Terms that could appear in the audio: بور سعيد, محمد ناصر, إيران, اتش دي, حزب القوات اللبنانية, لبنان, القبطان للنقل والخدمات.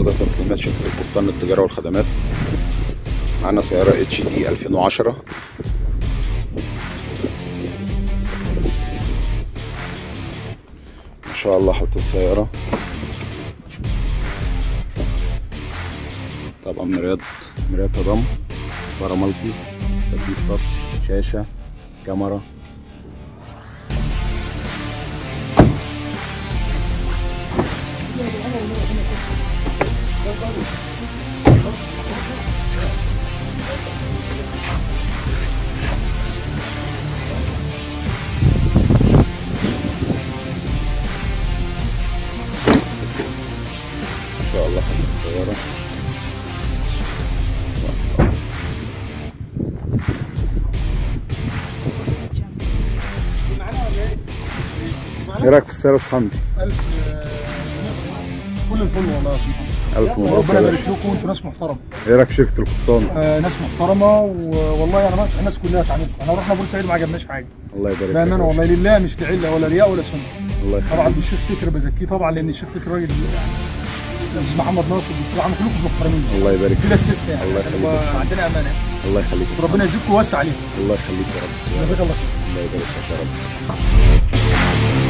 النهارده تسليمات شركه القبطان للتجاره والخدمات. معانا سياره اتش دي 2010 ما شاء الله. حط السياره طبعا مريات الرمل، فراملكي، تكييف تاتش، شاشه، كاميرا. ان شاء الله خدت السيارة. ايه رايك في السيارة يا صاحبي؟ كل الفل والله يا صاحبي، ربنا يبارك لكم وانتم ناس محترمه. ايه رايك في شركه القبطان؟ ناس محترمه والله، يعني ناس كلها اتعاملت. احنا رحنا بور سعيد ما عجبناش حاجه، الله يبارك فيك بامانه والله، لله مش لعله ولا رياء ولا سمعه. الله يخليك. طبعا بالشيخ فكر بزكيه طبعا، لان الشيخ فكر راجل يعني محمد ناصر، طبعا كلكم محترمين الله يبارك فيك بلا استثناء، الله يخليك عندنا امانه. الله يخليك ربنا يزيدكم ويوسع عليكم. الله يخليك يا رب، جزاك الله خير، الله يبارك فيك يا رب.